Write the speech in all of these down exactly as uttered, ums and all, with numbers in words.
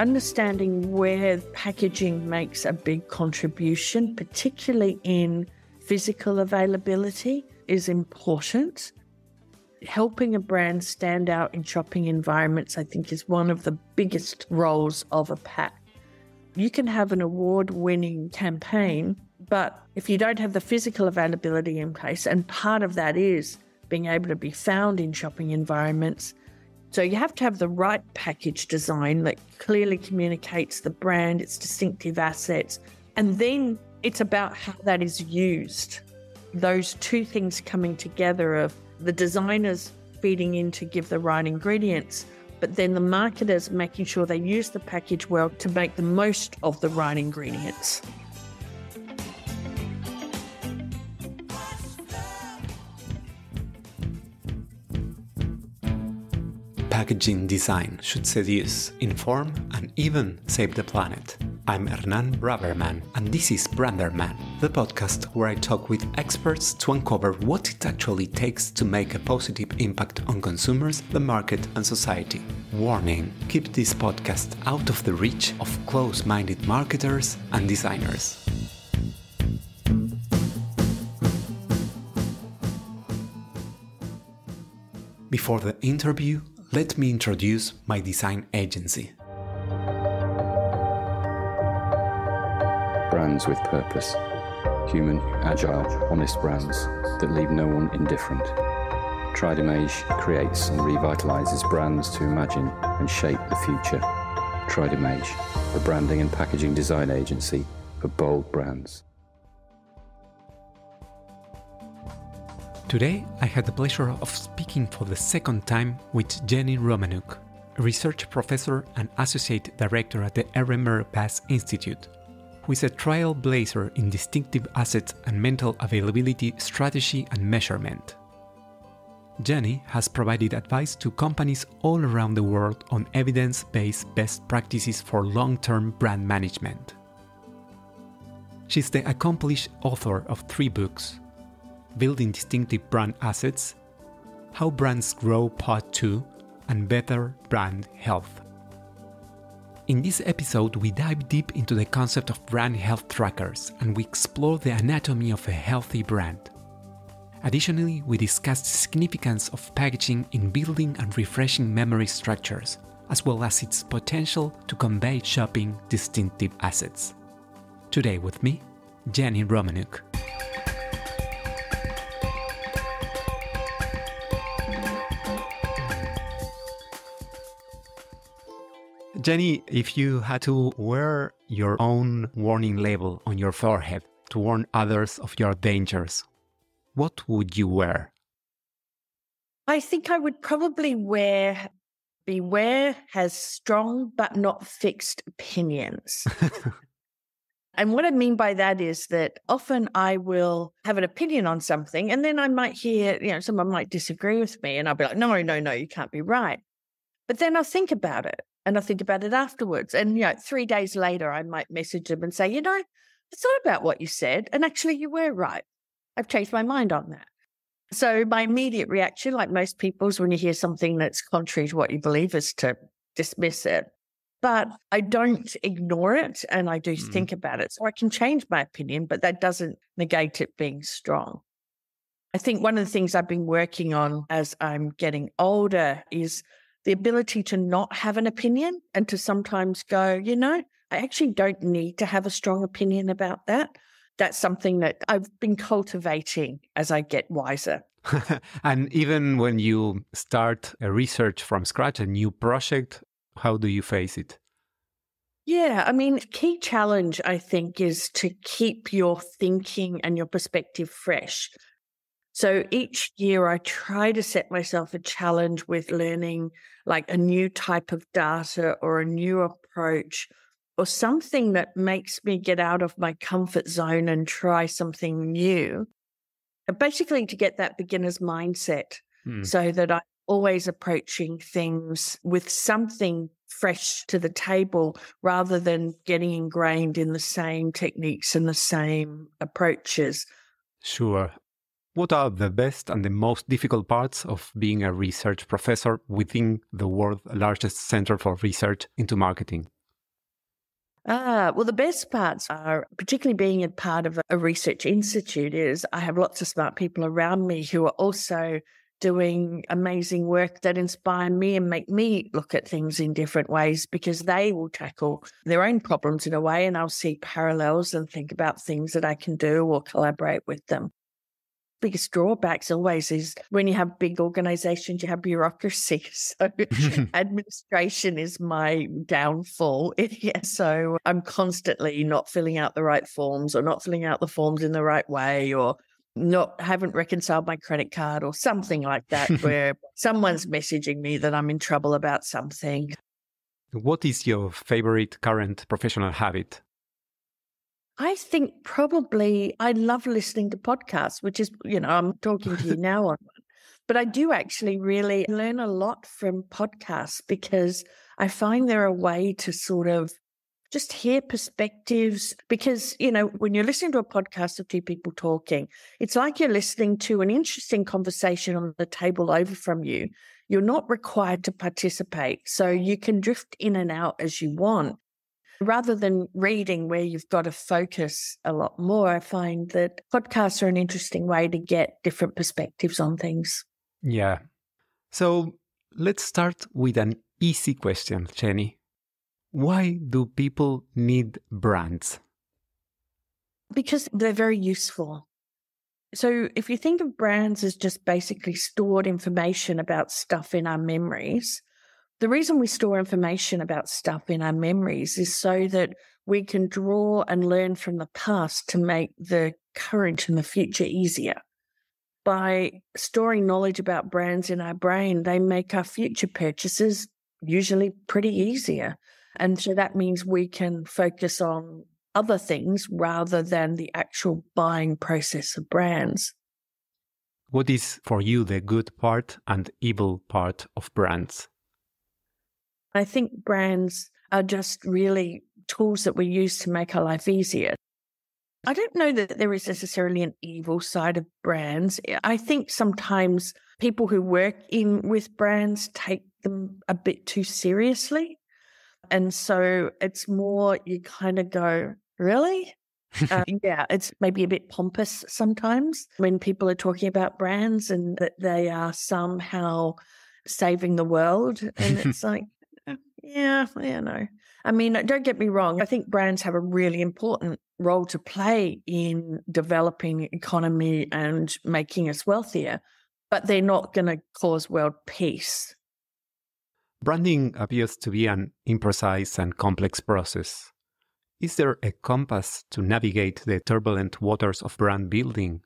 understanding where packaging makes a big contribution, particularly in physical availability, is important. Helping a brand stand out in shopping environments, I think, is one of the biggest roles of a pack. You can have an award-winning campaign, but if you don't have the physical availability in place, and part of that is being able to be found in shopping environments, so you have to have the right package design that clearly communicates the brand, its distinctive assets, and then it's about how that is used. Those two things coming together of the designers feeding in to give the right ingredients, but then the marketers making sure they use the package well to make the most of the right ingredients. Packaging design should seduce, inform, and even save the planet. I'm Hernán Braberman, and this is Branderman, the podcast where I talk with experts to uncover what it actually takes to make a positive impact on consumers, the market, and society. Warning: keep this podcast out of the reach of close-minded marketers and designers. Before the interview, let me introduce my design agency. Brands with purpose. Human, agile, honest brands that leave no one indifferent. Tridimage creates and revitalizes brands to imagine and shape the future. Tridimage, the branding and packaging design agency for bold brands. Today, I had the pleasure of speaking for the second time with Jenni Romaniuk, a research professor and associate director at the Ehrenberg-Bass Institute, who is a trailblazer in distinctive assets and mental availability strategy and measurement. Jenni has provided advice to companies all around the world on evidence-based best practices for long-term brand management. She's the accomplished author of three books: Building Distinctive Brand Assets, How Brands Grow Part two, and Better Brand Health. In this episode, we dive deep into the concept of brand health trackers, and we explore the anatomy of a healthy brand. Additionally, we discuss the significance of packaging in building and refreshing memory structures, as well as its potential to convey shopping distinctive assets. Today with me, Jenni Romaniuk. Jenni, if you had to wear your own warning label on your forehead to warn others of your dangers, what would you wear? I think I would probably wear, beware has strong but not fixed opinions. And what I mean by that is that often I will have an opinion on something and then I might hear, you know, someone might disagree with me and I'll be like, no, no, no, you can't be right. But then I'll think about it. And I think about it afterwards. And, you know, three days later, I might message them and say, you know, I thought about what you said. And actually, you were right. I've changed my mind on that. So my immediate reaction, like most people's, when you hear something that's contrary to what you believe, is to dismiss it. But I don't ignore it. And I do mm-hmm. think about it. So I can change my opinion, but that doesn't negate it being strong. I think one of the things I've been working on as I'm getting older is the ability to not have an opinion and to sometimes go, you know, I actually don't need to have a strong opinion about that. That's something that I've been cultivating as I get wiser. And even when you start a research from scratch, a new project, how do you face it? Yeah, I mean, key challenge, I think, is to keep your thinking and your perspective fresh. So each year I try to set myself a challenge with learning like a new type of data or a new approach or something that makes me get out of my comfort zone and try something new. And basically to get that beginner's mindset hmm. so that I'm always approaching things with something fresh to the table rather than getting ingrained in the same techniques and the same approaches. Sure. What are the best and the most difficult parts of being a research professor within the world's largest center for research into marketing? Ah, well, the best parts are, particularly being a part of a research institute, is I have lots of smart people around me who are also doing amazing work that inspire me and make me look at things in different ways, because they will tackle their own problems in a way and I'll see parallels and think about things that I can do or collaborate with them. Biggest drawbacks always is when you have big organizations, you have bureaucracy. So administration is my downfall. So I'm constantly not filling out the right forms or not filling out the forms in the right way or not haven't reconciled my credit card or something like that where someone's messaging me that I'm in trouble about something. What is your favorite current professional habit? I think probably I love listening to podcasts, which is, you know, I'm talking to you now on one. But I do actually really learn a lot from podcasts because I find they're a way to sort of just hear perspectives. Because, you know, when you're listening to a podcast of two people talking, it's like you're listening to an interesting conversation on the table over from you. You're not required to participate, so you can drift in and out as you want. Rather than reading where you've got to focus a lot more, I find that podcasts are an interesting way to get different perspectives on things. Yeah. So let's start with an easy question, Jenni. Why do people need brands? Because they're very useful. So if you think of brands as just basically stored information about stuff in our memories, the reason we store information about stuff in our memories is so that we can draw and learn from the past to make the current and the future easier. By storing knowledge about brands in our brain, they make our future purchases usually pretty easier. And so that means we can focus on other things rather than the actual buying process of brands. What is for you the good part and evil part of brands? I think brands are just really tools that we use to make our life easier. I don't know that there is necessarily an evil side of brands. I think sometimes people who work in with brands take them a bit too seriously. And so it's more you kind of go, really? uh, yeah, it's maybe a bit pompous sometimes when people are talking about brands and that they are somehow saving the world. And it's like, Yeah, yeah, no. I mean, don't get me wrong. I think brands have a really important role to play in developing economy and making us wealthier, but they're not going to cause world peace. Branding appears to be an imprecise and complex process. Is there a compass to navigate the turbulent waters of brand building?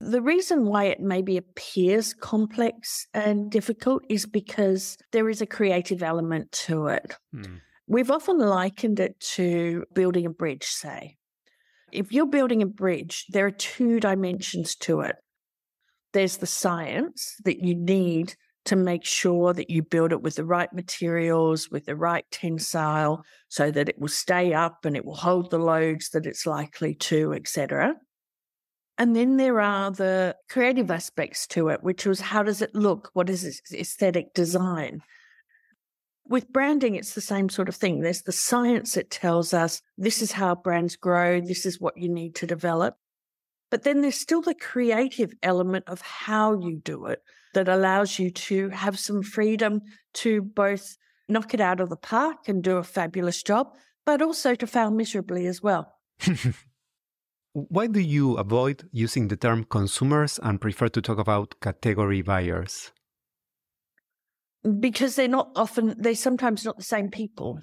The reason why it maybe appears complex and difficult is because there is a creative element to it. Mm. We've often likened it to building a bridge, say. If you're building a bridge, there are two dimensions to it. There's the science that you need to make sure that you build it with the right materials, with the right tensile, so that it will stay up and it will hold the loads that it's likely to, et cetera. And then there are the creative aspects to it, which was how does it look? What is its aesthetic design? With branding, it's the same sort of thing. There's the science that tells us this is how brands grow, this is what you need to develop. But then there's still the creative element of how you do it that allows you to have some freedom to both knock it out of the park and do a fabulous job, but also to fail miserably as well. Why do you avoid using the term consumers and prefer to talk about category buyers? Because they're not often, they're sometimes not the same people.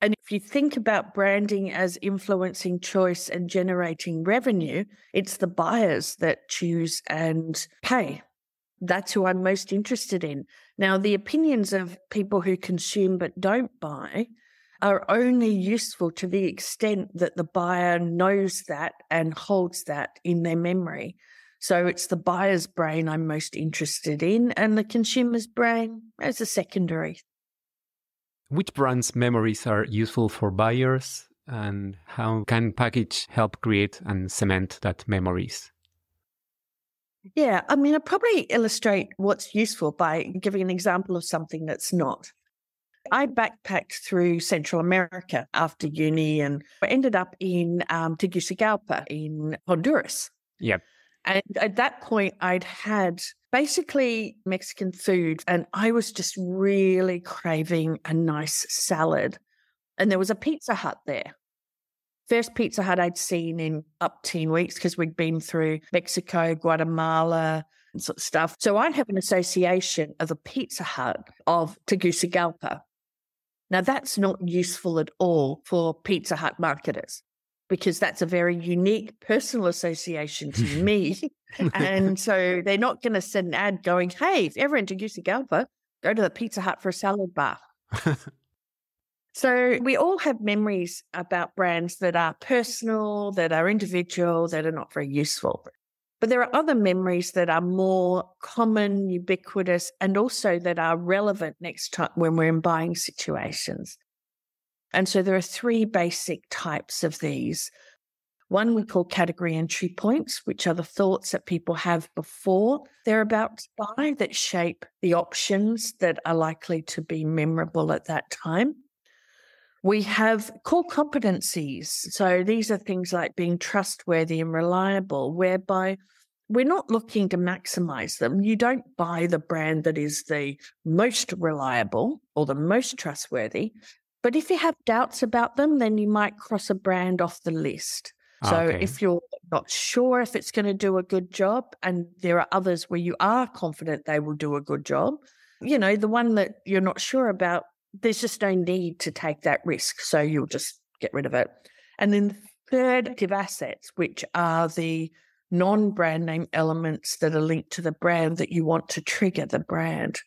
And if you think about branding as influencing choice and generating revenue, it's the buyers that choose and pay. That's who I'm most interested in. Now, the opinions of people who consume but don't buy are only useful to the extent that the buyer knows that and holds that in their memory. So it's the buyer's brain I'm most interested in, and the consumer's brain as a secondary. Which brands' memories are useful for buyers, and how can package help create and cement that memories? Yeah, I mean, I probably illustrate what's useful by giving an example of something that's not. I backpacked through Central America after uni and I ended up in um, Tegucigalpa in Honduras. Yep. And at that point, I'd had basically Mexican food and I was just really craving a nice salad. And there was a Pizza Hut there. First Pizza Hut I'd seen in up ten weeks because we'd been through Mexico, Guatemala, and sort of stuff. So I'd have an association of the Pizza Hut of Tegucigalpa. Now, that's not useful at all for Pizza Hut marketers because that's a very unique personal association to me. And so they're not going to send an ad going, hey, if you're ever in Tegucigalpa, go to the Pizza Hut for a salad bar. So we all have memories about brands that are personal, that are individual, that are not very useful. But there are other memories that are more common, ubiquitous, and also that are relevant next time when we're in buying situations. And so there are three basic types of these. One we call category entry points, which are the thoughts that people have before they're about to buy that shape the options that are likely to be memorable at that time. We have core competencies. So these are things like being trustworthy and reliable, whereby we're not looking to maximize them. You don't buy the brand that is the most reliable or the most trustworthy. But if you have doubts about them, then you might cross a brand off the list. So okay. If you're not sure if it's going to do a good job, and there are others where you are confident they will do a good job, you know, the one that you're not sure about, there's just no need to take that risk, so you'll just get rid of it. And then the third active assets, which are the non-brand name elements that are linked to the brand that you want to trigger the brand.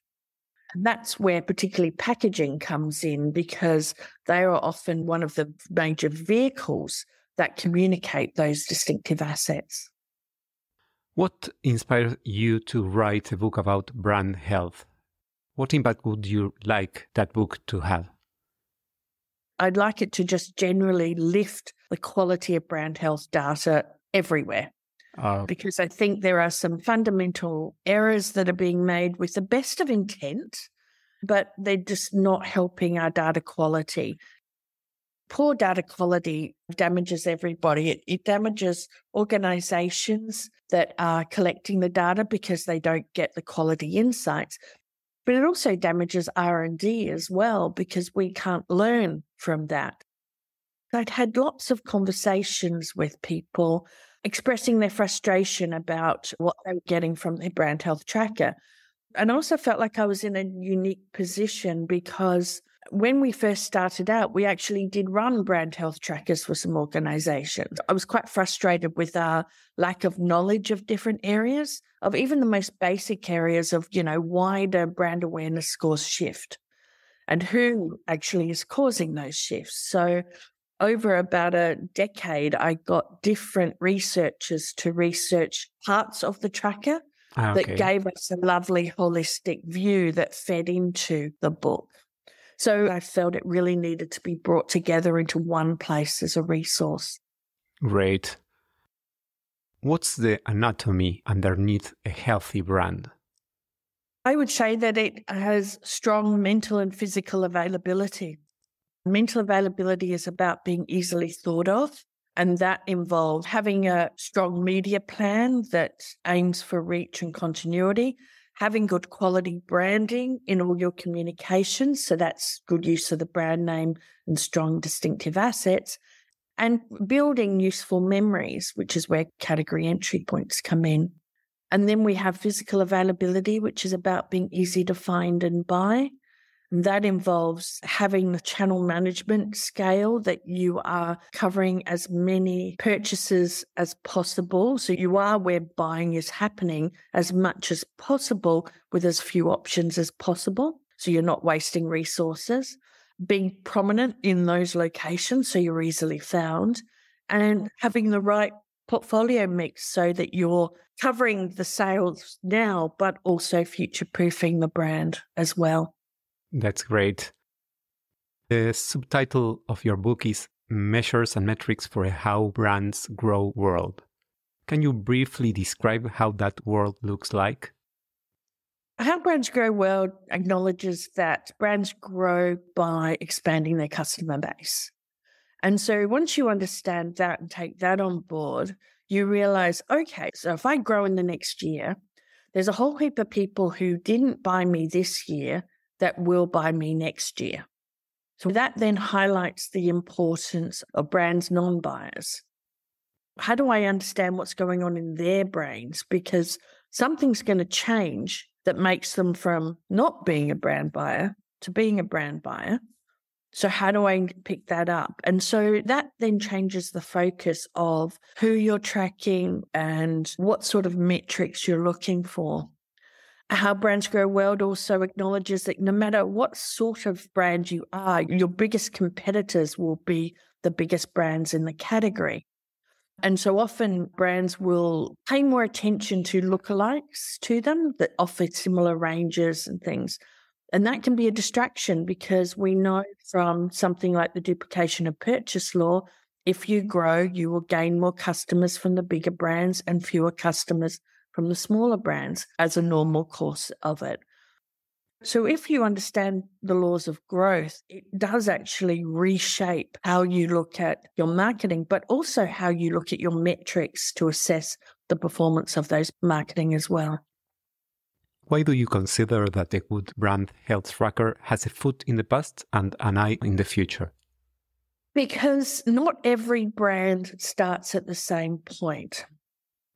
And that's where particularly packaging comes in because they are often one of the major vehicles that communicate those distinctive assets. What inspired you to write a book about brand health? What impact would you like that book to have? I'd like it to just generally lift the quality of brand health data everywhere. Uh, because I think there are some fundamental errors that are being made with the best of intent, but they're just not helping our data quality. Poor data quality damages everybody. It, it damages organizations that are collecting the data because they don't get the quality insights. But it also damages R and D as well because we can't learn from that. I'd had lots of conversations with people expressing their frustration about what they were getting from their brand health tracker. And I also felt like I was in a unique position because when we first started out, we actually did run brand health trackers for some organizations. I was quite frustrated with our lack of knowledge of different areas, of even the most basic areas of, you know, why do brand awareness scores shift and who actually is causing those shifts. So over about a decade, I got different researchers to research parts of the tracker ah, okay. that gave us a lovely holistic view that fed into the book. So I felt it really needed to be brought together into one place as a resource. Great. What's the anatomy underneath a healthy brand? I would say that it has strong mental and physical availability. Mental availability is about being easily thought of, and that involves having a strong media plan that aims for reach and continuity. Having good quality branding in all your communications, so that's good use of the brand name and strong distinctive assets, and building useful memories, which is where category entry points come in. And then we have physical availability, which is about being easy to find and buy. And that involves having the channel management scale that you are covering as many purchases as possible. So you are where buying is happening as much as possible with as few options as possible. So you're not wasting resources. Being prominent in those locations so you're easily found and having the right portfolio mix so that you're covering the sales now, but also future-proofing the brand as well. That's great. The subtitle of your book is Measures and Metrics for a How Brands Grow World. Can you briefly describe how that world looks like? How Brands Grow Well acknowledges that brands grow by expanding their customer base. And so once you understand that and take that on board, you realize, okay, so if I grow in the next year, there's a whole heap of people who didn't buy me this year that will buy me next year. So that then highlights the importance of brands' non-buyers. How do I understand what's going on in their brains? Because something's going to change that makes them from not being a brand buyer to being a brand buyer. So how do I pick that up? And so that then changes the focus of who you're tracking and what sort of metrics you're looking for. How Brands Grow Well also acknowledges that no matter what sort of brand you are, your biggest competitors will be the biggest brands in the category. And so often brands will pay more attention to lookalikes to them that offer similar ranges and things. And that can be a distraction because we know from something like the duplication of purchase law, if you grow, you will gain more customers from the bigger brands and fewer customers from the smaller brands as a normal course of it. So if you understand the laws of growth, it does actually reshape how you look at your marketing, but also how you look at your metrics to assess the performance of those marketing as well. Why do you consider that the Good Brand Health Tracker has a foot in the past and an eye in the future? Because not every brand starts at the same point.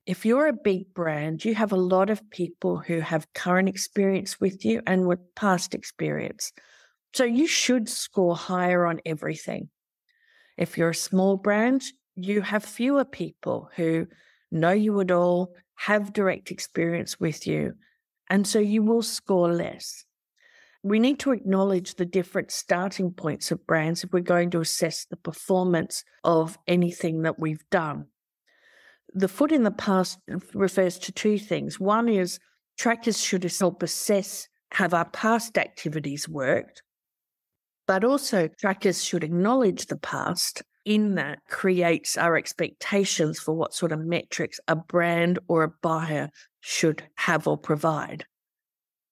If you're a big brand, you have a lot of people who have current experience with you and with past experience. So you should score higher on everything. If you're a small brand, you have fewer people who know you at all, have direct experience with you, and so you will score less. We need to acknowledge the different starting points of brands if we're going to assess the performance of anything that we've done. The foot in the past refers to two things. One is trackers should help assess, have our past activities worked? But also trackers should acknowledge the past in that creates our expectations for what sort of metrics a brand or a buyer should have or provide.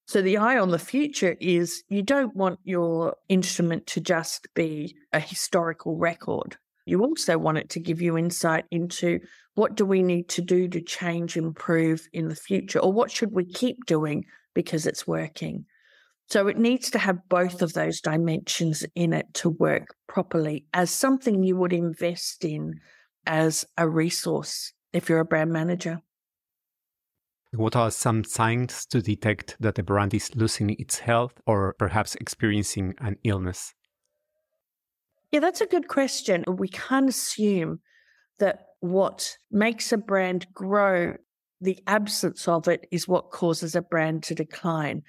So the eye on the future is you don't want your instrument to just be a historical record. You also want it to give you insight into what do we need to do to change, improve in the future, or what should we keep doing because it's working. So it needs to have both of those dimensions in it to work properly as something you would invest in as a resource if you're a brand manager. What are some signs to detect that a brand is losing its health or perhaps experiencing an illness? Yeah, that's a good question. We can't assume that what makes a brand grow, the absence of it is what causes a brand to decline.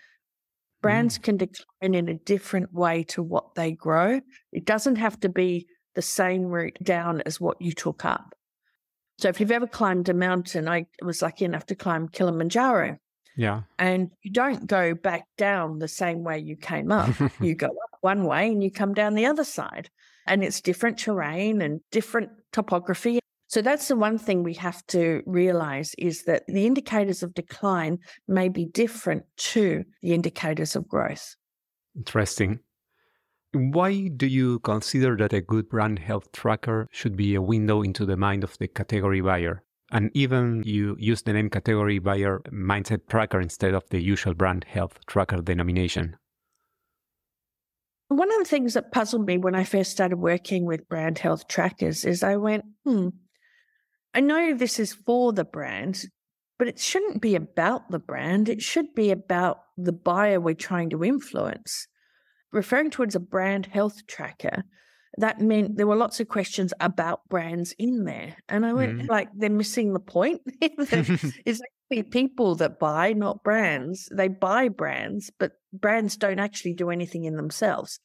Brands mm. can decline in a different way to what they grow. It doesn't have to be the same route down as what you took up. So if you've ever climbed a mountain, I was lucky enough to climb Kilimanjaro. Yeah. And you don't go back down the same way you came up. You go up one way and you come down the other side. And it's different terrain and different topography. So that's the one thing we have to realize is that the indicators of decline may be different to the indicators of growth. Interesting. Why do you consider that a Good Brand Health Tracker should be a window into the mind of the category buyer? And even you use the name category buyer mindset tracker instead of the usual brand health tracker denomination. One of the things that puzzled me when I first started working with brand health trackers is I went, hmm, I know this is for the brand, but it shouldn't be about the brand. It should be about the buyer we're trying to influence. Referring towards a brand health tracker, that meant there were lots of questions about brands in there. And I went mm. like, they're missing the point. It's actually people that buy, not brands. They buy brands, but brands don't actually do anything in themselves.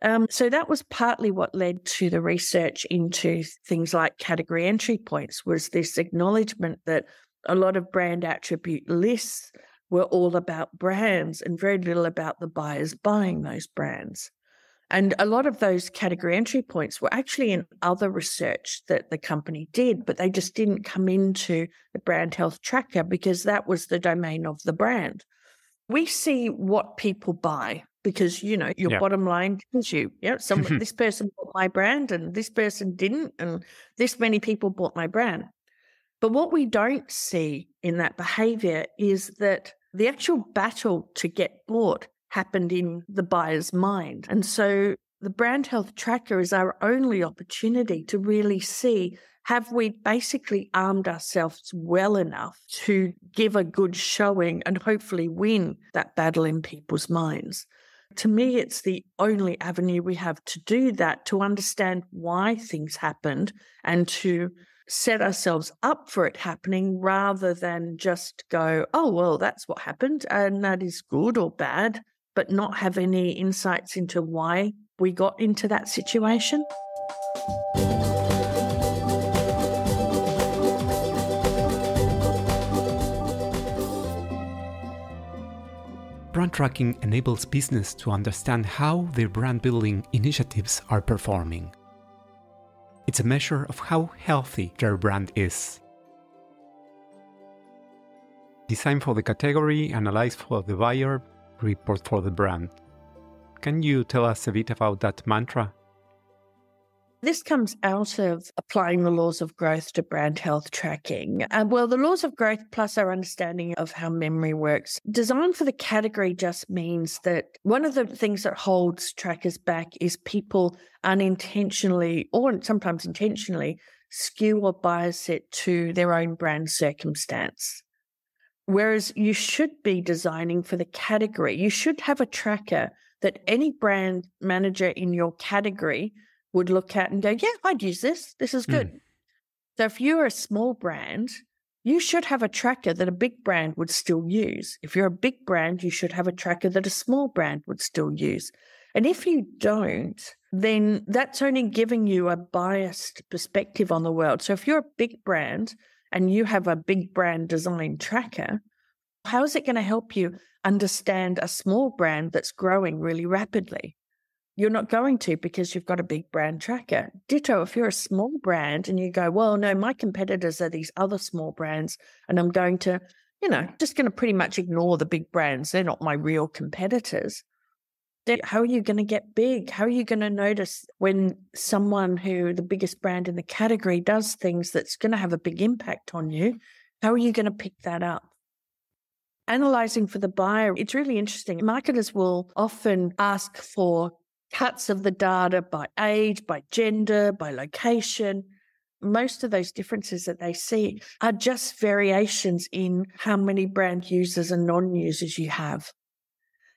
Um, so that was partly what led to the research into things like category entry points was this acknowledgement that a lot of brand attribute lists were all about brands and very little about the buyers buying those brands. And a lot of those category entry points were actually in other research that the company did, but they just didn't come into the brand health tracker because that was the domain of the brand. we see what people buy because, you know, your yeah. bottom line tells you, yeah, some, this person bought my brand and this person didn't, and this many people bought my brand. But what we don't see in that behavior is that the actual battle to get bought happened in the buyer's mind. And so the brand health tracker is our only opportunity to really see, have we basically armed ourselves well enough to give a good showing and hopefully win that battle in people's minds? To me, it's the only avenue we have to do that, to understand why things happened and to set ourselves up for it happening rather than just go, oh, well, that's what happened and that is good or bad, but not have any insights into why we got into that situation. Brand tracking enables business to understand how their brand building initiatives are performing. It's a measure of how healthy their brand is. Design for the category, analyze for the buyer, report for the brand. Can you tell us a bit about that mantra? This comes out of applying the laws of growth to brand health tracking. Uh, well, the laws of growth plus our understanding of how memory works. Design for the category just means that one of the things that holds trackers back is people unintentionally, or sometimes intentionally, skew or bias it to their own brand circumstance. Whereas you should be designing for the category. You should have a tracker that any brand manager in your category would look at and go, yeah, I'd use this. This is good. Mm. So if you're a small brand, you should have a tracker that a big brand would still use. If you're a big brand, you should have a tracker that a small brand would still use. And if you don't, then that's only giving you a biased perspective on the world. So if you're a big brand and you have a big brand design tracker, how is it going to help you understand a small brand that's growing really rapidly? You're not going to, because you've got a big brand tracker. Ditto, if you're a small brand and you go, well, no, my competitors are these other small brands and I'm going to, you know, just going to pretty much ignore the big brands. They're not my real competitors. Then how are you going to get big? How are you going to notice when someone who the biggest brand in the category does things that's going to have a big impact on you? How are you going to pick that up? Analyzing for the buyer, it's really interesting. Marketers will often ask for cuts of the data by age, by gender, by location. Most of those differences that they see are just variations in how many brand users and non-users you have.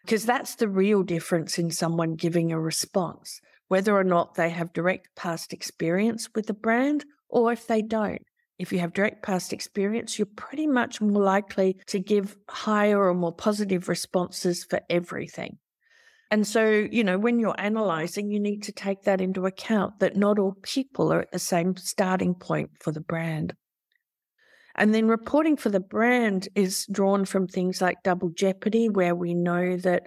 Because that's the real difference in someone giving a response, whether or not they have direct past experience with the brand or if they don't. If you have direct past experience, you're pretty much more likely to give higher or more positive responses for everything. And so, you know, when you're analyzing, you need to take that into account, that not all people are at the same starting point for the brand. And then reporting for the brand is drawn from things like Double Jeopardy, where we know that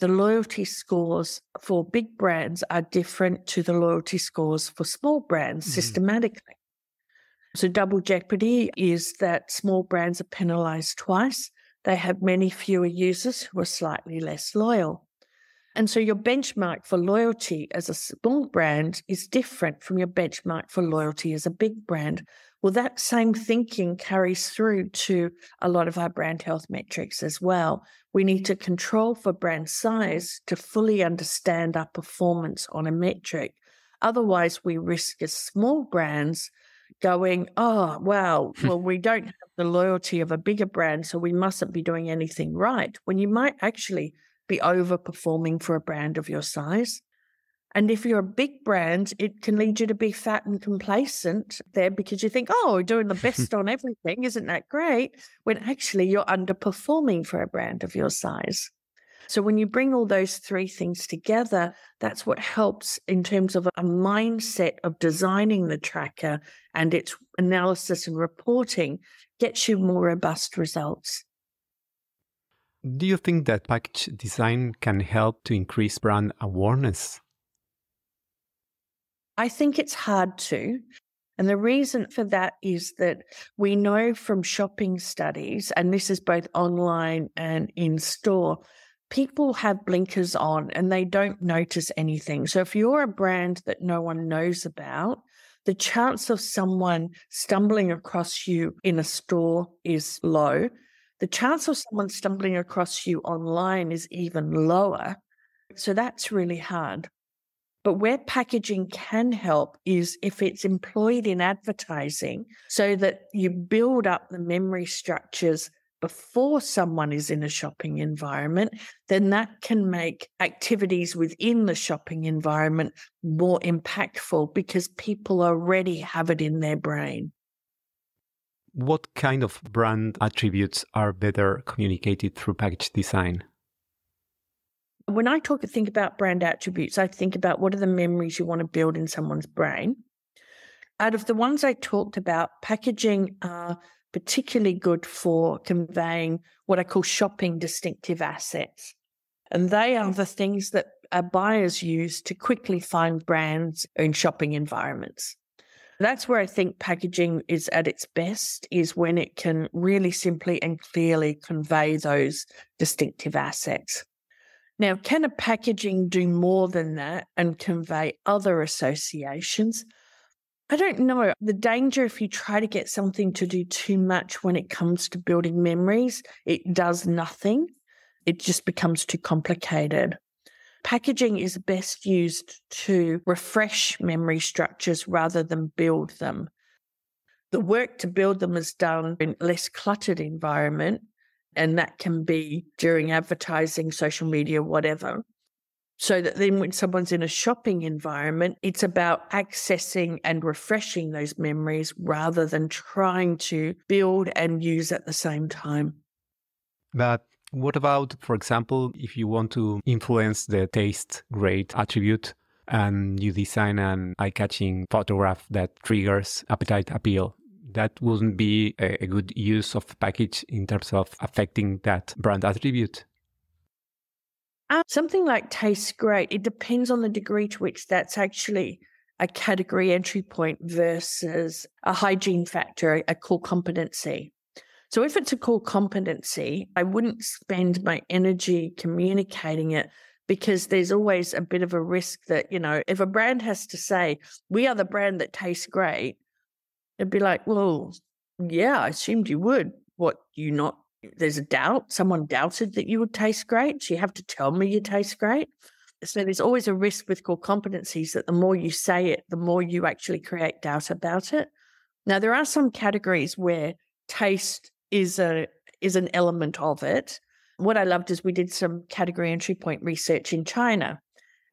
the loyalty scores for big brands are different to the loyalty scores for small brands mm-hmm. systematically. So Double Jeopardy is that small brands are penalized twice. They have many fewer users who are slightly less loyal. And so your benchmark for loyalty as a small brand is different from your benchmark for loyalty as a big brand. Well, that same thinking carries through to a lot of our brand health metrics as well. We need to control for brand size to fully understand our performance on a metric. Otherwise, we risk as small brands going, oh, wow, well, we don't have the loyalty of a bigger brand, so we mustn't be doing anything right, when you might actually be overperforming for a brand of your size. And if you're a big brand, it can lead you to be fat and complacent there, because you think, oh, we're doing the best on everything, isn't that great? When actually you're underperforming for a brand of your size. So when you bring all those three things together, that's what helps in terms of a mindset of designing the tracker and its analysis and reporting gets you more robust results. Do you think that package design can help to increase brand awareness? I think it's hard to. And the reason for that is that we know from shopping studies, and this is both online and in store, people have blinkers on and they don't notice anything. So if you're a brand that no one knows about, the chance of someone stumbling across you in a store is low. The chance of someone stumbling across you online is even lower. So that's really hard. But where packaging can help is if it's employed in advertising so that you build up the memory structures before someone is in a shopping environment, then that can make activities within the shopping environment more impactful because people already have it in their brain. What kind of brand attributes are better communicated through package design? When I talk think about brand attributes, I think about what are the memories you want to build in someone's brain. Out of the ones I talked about, packaging are particularly good for conveying what I call shopping distinctive assets. And they are the things that our buyers use to quickly find brands in shopping environments. That's where I think packaging is at its best, is when it can really simply and clearly convey those distinctive assets. Now, can a packaging do more than that and convey other associations? I don't know. The danger if you try to get something to do too much when it comes to building memories, it does nothing. It just becomes too complicated. Packaging is best used to refresh memory structures rather than build them. The work to build them is done in a less cluttered environment, and that can be during advertising, social media, whatever. So that then when someone's in a shopping environment, it's about accessing and refreshing those memories rather than trying to build and use at the same time. But what about, for example, if you want to influence the taste grade attribute and you design an eye-catching photograph that triggers appetite appeal? That wouldn't be a good use of package in terms of affecting that brand attribute. Something like tastes great, it depends on the degree to which that's actually a category entry point versus a hygiene factor, a core competency. So if it's a core competency, I wouldn't spend my energy communicating it because there's always a bit of a risk that, you know, if a brand has to say, we are the brand that tastes great, it'd be like, well, yeah, I assumed you would. What, you not? There's a doubt. Someone doubted that you would taste great. So you have to tell me you taste great. So there's always a risk with core competencies that the more you say it, the more you actually create doubt about it. Now, there are some categories where taste is a is an element of it. What I loved is we did some category entry point research in China.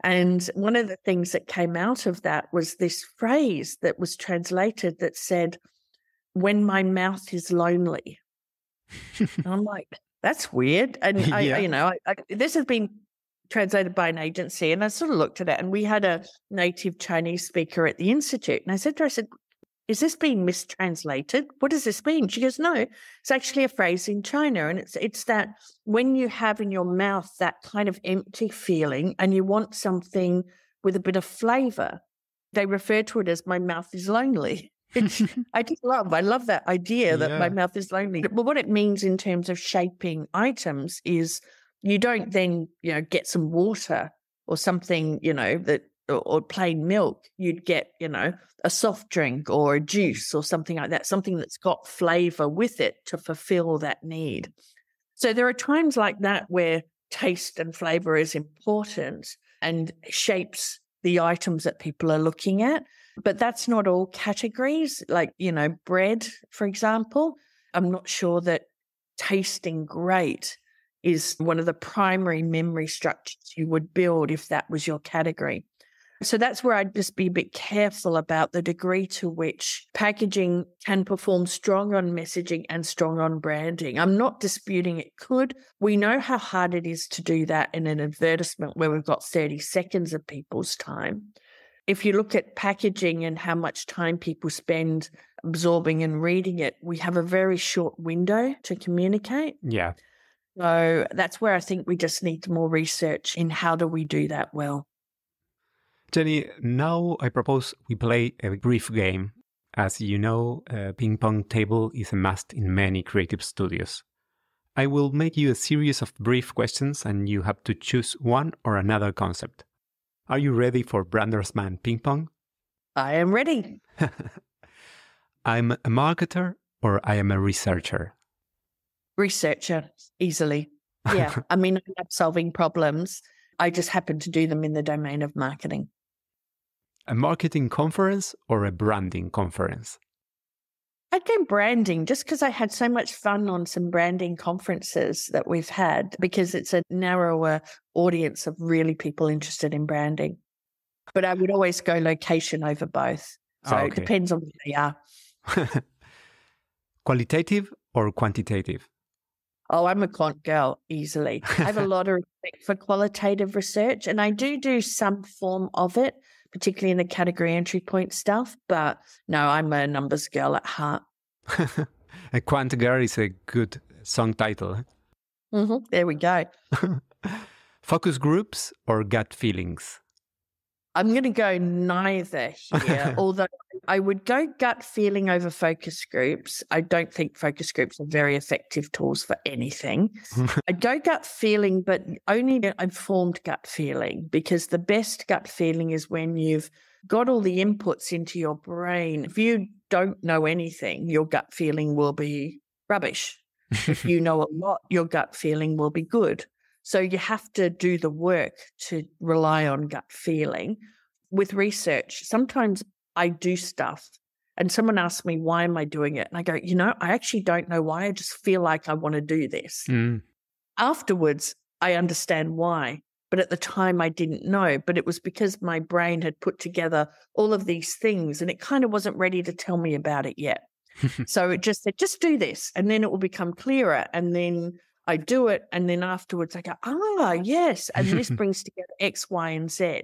And one of the things that came out of that was this phrase that was translated that said, when my mouth is lonely. I'm like, that's weird. And yeah. I, you know, I, I, this has been translated by an agency, and I sort of looked at it, and we had a native Chinese speaker at the Institute. And I said to her, I said, is this being mistranslated? What does this mean? She goes, no, it's actually a phrase in China. And it's it's that when you have in your mouth that kind of empty feeling and you want something with a bit of flavor, they refer to it as my mouth is lonely. It's, I just love, I love that idea that yeah. my mouth is lonely. But what it means in terms of shaping items is you don't then, you know, get some water or something, you know, that or, or plain milk. You'd get, you know, a soft drink or a juice or something like that, something that's got flavor with it to fulfill that need. So there are times like that where taste and flavor is important and shapes the items that people are looking at. But that's not all categories. Like, you know, bread, for example, I'm not sure that tasting great is one of the primary memory structures you would build if that was your category. So that's where I'd just be a bit careful about the degree to which packaging can perform strong on messaging and strong on branding. I'm not disputing it could. We know how hard it is to do that in an advertisement where we've got thirty seconds of people's time. If you look at packaging and how much time people spend absorbing and reading it, we have a very short window to communicate. Yeah. So that's where I think we just need more research in how do we do that well. Jenni, now I propose we play a brief game. As you know, a ping pong table is a must in many creative studios. I will make you a series of brief questions and you have to choose one or another concept. Are you ready for Branderman Ping Pong? I am ready. I'm a marketer or I am a researcher? Researcher, easily. Yeah, I mean, I love solving problems. I just happen to do them in the domain of marketing. A marketing conference or a branding conference? I'd go branding just because I had so much fun on some branding conferences that we've had because it's a narrower audience of really people interested in branding. But I would always go location over both. So oh, okay. It depends on where they are. Qualitative or quantitative? Oh, I'm a quant girl, easily. I have a lot of respect for qualitative research and I do do some form of it, particularly in the category entry point stuff. But no, I'm a numbers girl at heart. A quant girl is a good song title. Mm-hmm. There we go. Focus groups or gut feelings? I'm going to go neither here, although I would go gut feeling over focus groups. I don't think focus groups are very effective tools for anything. I go gut feeling, but only informed gut feeling, because the best gut feeling is when you've got all the inputs into your brain. If you don't know anything, your gut feeling will be rubbish. If you know a lot, your gut feeling will be good. So you have to do the work to rely on gut feeling. With research, sometimes I do stuff and someone asks me, why am I doing it? And I go, you know, I actually don't know why. I just feel like I want to do this. Mm. Afterwards, I understand why. But at the time, I didn't know. But it was because my brain had put together all of these things and it kind of wasn't ready to tell me about it yet. So it just said, just do this and then it will become clearer. And then I do it, and then afterwards I go, ah, yes, and this brings together X, Y, and Z.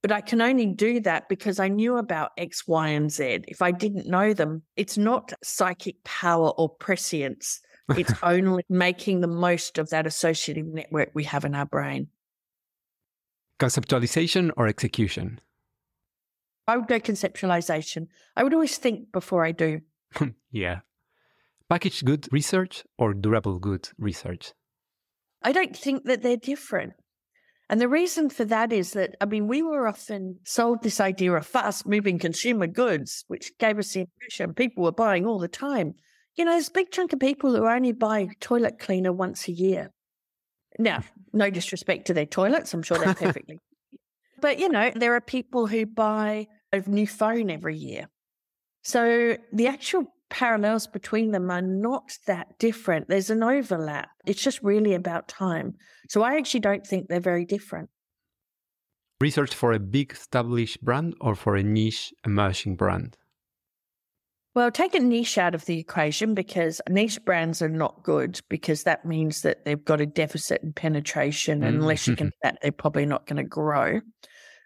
But I can only do that because I knew about X, Y, and Z. If I didn't know them, it's not psychic power or prescience. It's only making the most of that associative network we have in our brain. Conceptualization or execution? I would go conceptualization. I would always think before I do. Yeah. Packaged good research or durable good research? I don't think that they're different. And the reason for that is that, I mean, we were often sold this idea of fast-moving consumer goods, which gave us the impression people were buying all the time. You know, there's a big chunk of people who only buy toilet cleaner once a year. Now, no disrespect to their toilets. I'm sure they're perfectly. But, you know, there are people who buy a new phone every year. So the actual parallels between them are not that different. There's an overlap. It's just really about time. So I actually don't think they're very different. Research for a big established brand or for a niche emerging brand? Well, take a niche out of the equation because niche brands are not good because that means that they've got a deficit in penetration. Mm. Unless you can do that, they're probably not going to grow.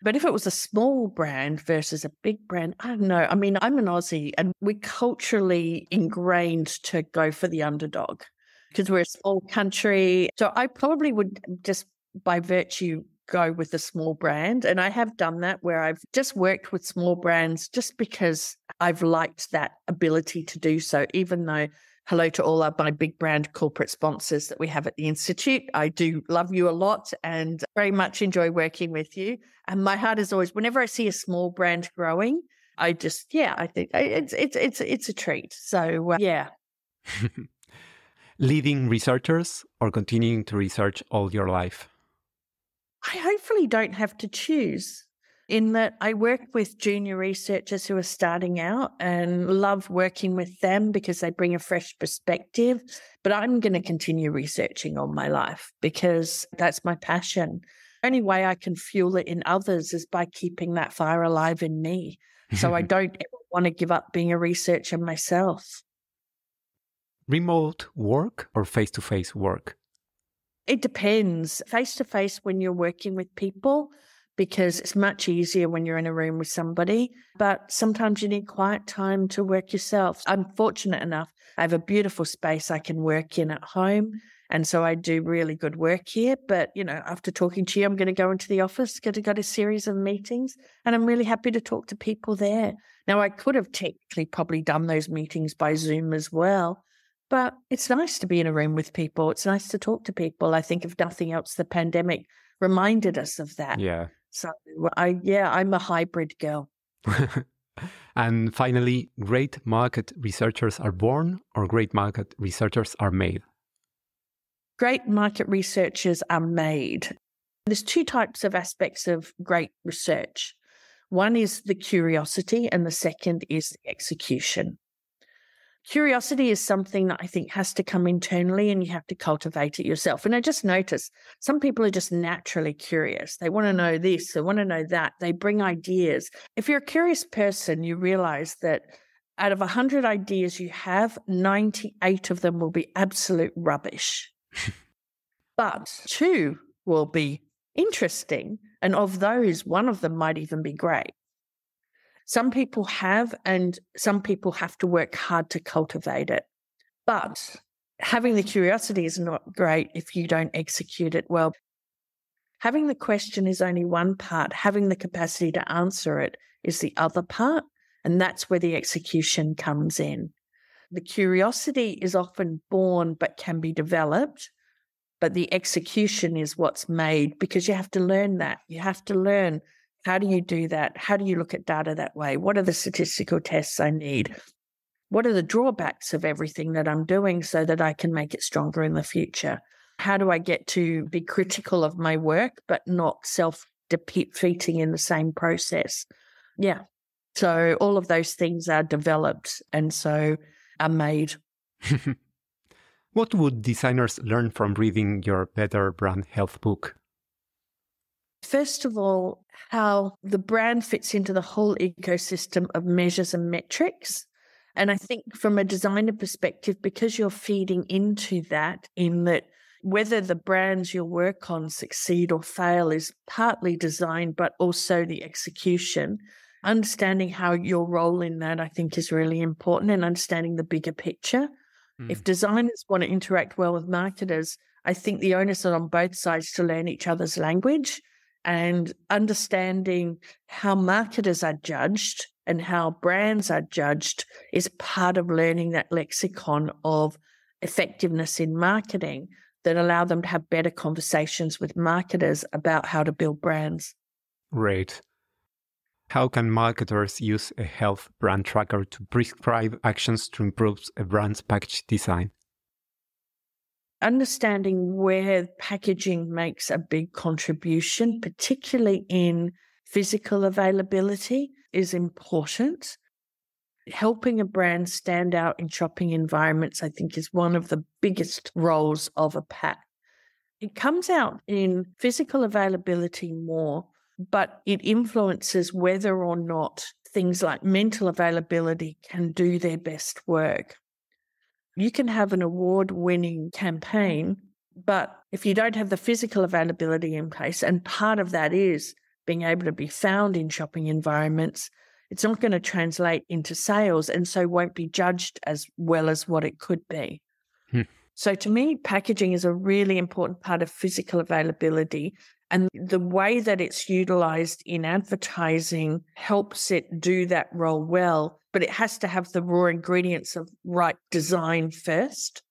But if it was a small brand versus a big brand, I don't know. I mean, I'm an Aussie and we're culturally ingrained to go for the underdog because we're a small country. So I probably would just by virtue go with the small brand. And I have done that where I've just worked with small brands just because I've liked that ability to do so, even though hello to all of my big brand corporate sponsors that we have at the Institute. I do love you a lot and very much enjoy working with you. And my heart is always, whenever I see a small brand growing, I just, yeah, I think it's it's it's it's a treat. So, uh, yeah. Leading researchers or continuing to research all your life? I hopefully don't have to choose. In that I work with junior researchers who are starting out and love working with them because they bring a fresh perspective. But I'm going to continue researching all my life because that's my passion. The only way I can fuel it in others is by keeping that fire alive in me. So I don't ever want to give up being a researcher myself. Remote work or face-to-face work? It depends. Face-to-face when you're working with people, because it's much easier when you're in a room with somebody. But sometimes you need quiet time to work yourself. I'm fortunate enough. I have a beautiful space I can work in at home. And so I do really good work here. But, you know, after talking to you, I'm going to go into the office, going to go to a series of meetings, and I'm really happy to talk to people there. Now, I could have technically probably done those meetings by Zoom as well, but it's nice to be in a room with people. It's nice to talk to people. I think if nothing else, the pandemic reminded us of that. Yeah. So I, yeah, I'm a hybrid girl. And finally, great market researchers are born or great market researchers are made? Great market researchers are made. There's two types of aspects of great research. One is the curiosity and the second is the execution. Curiosity is something that I think has to come internally and you have to cultivate it yourself. And I just notice some people are just naturally curious. They want to know this, they want to know that. They bring ideas. If you're a curious person, you realize that out of one hundred ideas you have, ninety-eight of them will be absolute rubbish. But two will be interesting. And of those, one of them might even be great. Some people have, and some people have to work hard to cultivate it. But having the curiosity is not great if you don't execute it well. Having the question is only one part. Having the capacity to answer it is the other part, and that's where the execution comes in. The curiosity is often born but can be developed, but the execution is what's made because you have to learn that. You have to learn how do you do that? How do you look at data that way? What are the statistical tests I need? What are the drawbacks of everything that I'm doing so that I can make it stronger in the future? How do I get to be critical of my work but not self-defeating in the same process? Yeah. So all of those things are developed and so are made. What would designers learn from reading your Better Brand Health book? First of all, how the brand fits into the whole ecosystem of measures and metrics. And I think from a designer perspective, because you're feeding into that, in that whether the brands you work on succeed or fail is partly design, but also the execution. Understanding how your role in that, I think, is really important, and understanding the bigger picture. Mm. If designers want to interact well with marketers, I think the onus is on both sides to learn each other's language. And understanding how marketers are judged and how brands are judged is part of learning that lexicon of effectiveness in marketing that allow them to have better conversations with marketers about how to build brands. Right. How can marketers use a health brand tracker to prescribe actions to improve a brand's package design? Understanding where packaging makes a big contribution, particularly in physical availability, is important. Helping a brand stand out in shopping environments, I think, is one of the biggest roles of a pack. It comes out in physical availability more, but it influences whether or not things like mental availability can do their best work. You can have an award-winning campaign, but if you don't have the physical availability in place, and part of that is being able to be found in shopping environments, it's not going to translate into sales and so won't be judged as well as what it could be. Hmm. So to me, packaging is a really important part of physical availability, and the way that it's utilized in advertising helps it do that role well. But it has to have the raw ingredients of right design first.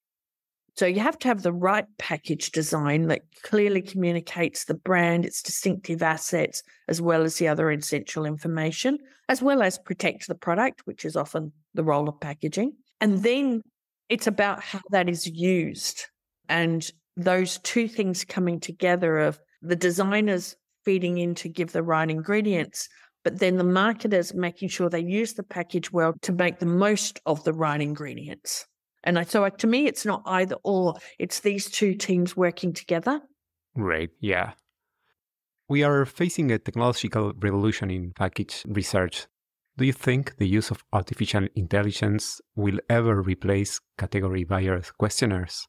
So you have to have the right package design that clearly communicates the brand, its distinctive assets, as well as the other essential information, as well as protect the product, which is often the role of packaging. And then it's about how that is used. And those two things coming together of the designers feeding in to give the right ingredients, but then the marketers making sure they use the package well to make the most of the right ingredients. And I, so I, to me, it's not either or. It's these two teams working together. Right, yeah. We are facing a technological revolution in package research. Do you think the use of artificial intelligence will ever replace category buyers' questionnaires?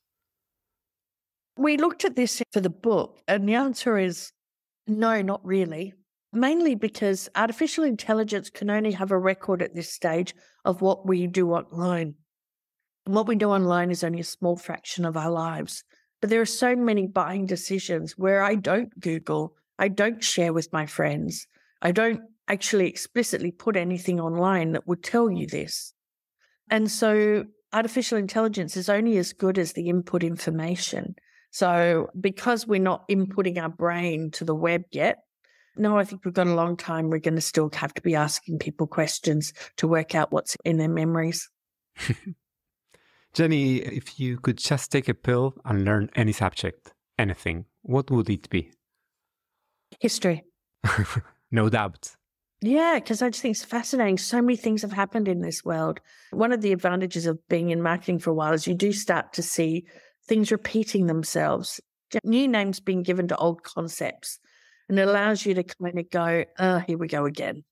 We looked at this for the book, and the answer is no, not really. Mainly because artificial intelligence can only have a record at this stage of what we do online. And what we do online is only a small fraction of our lives. But there are so many buying decisions where I don't Google, I don't share with my friends, I don't actually explicitly put anything online that would tell you this. And so artificial intelligence is only as good as the input information. So because we're not inputting our brain to the web yet, no, I think we've got a long time. We're going to still have to be asking people questions to work out what's in their memories. Jenni, if you could just take a pill and learn any subject, anything, what would it be? History. No doubt. Yeah, because I just think it's fascinating. So many things have happened in this world. One of the advantages of being in marketing for a while is you do start to see things repeating themselves, new names being given to old concepts, and it allows you to kind of go, oh, here we go again.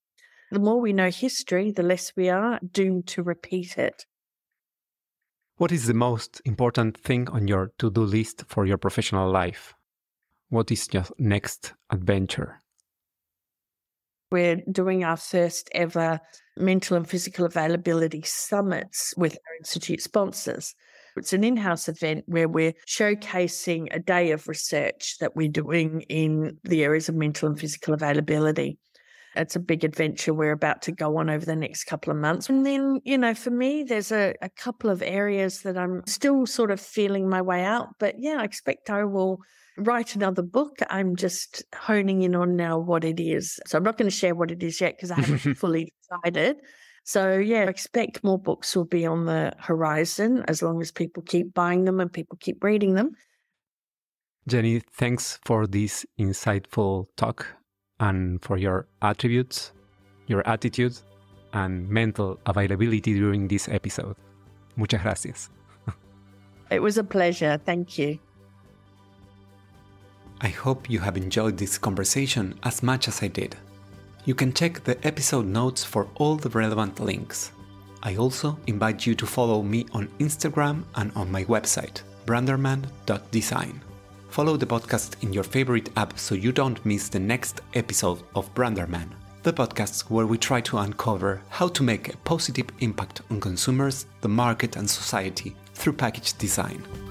The more we know history, the less we are doomed to repeat it. What is the most important thing on your to-do list for your professional life? What is your next adventure? We're doing our first ever mental and physical availability summits with our institute sponsors. It's an in-house event where we're showcasing a day of research that we're doing in the areas of mental and physical availability. It's a big adventure we're about to go on over the next couple of months. And then, you know, for me, there's a, a couple of areas that I'm still sort of feeling my way out. But yeah, I expect I will write another book. I'm just honing in on now what it is. So I'm not going to share what it is yet because I haven't fully decided. So yeah, I expect more books will be on the horizon as long as people keep buying them and people keep reading them. Jenni, thanks for this insightful talk and for your attributes, your attitude, and mental availability during this episode. Muchas gracias. It was a pleasure. Thank you. I hope you have enjoyed this conversation as much as I did. You can check the episode notes for all the relevant links. I also invite you to follow me on Instagram and on my website, branderman dot design. Follow the podcast in your favorite app so you don't miss the next episode of Branderman, the podcast where we try to uncover how to make a positive impact on consumers, the market, and society through package design.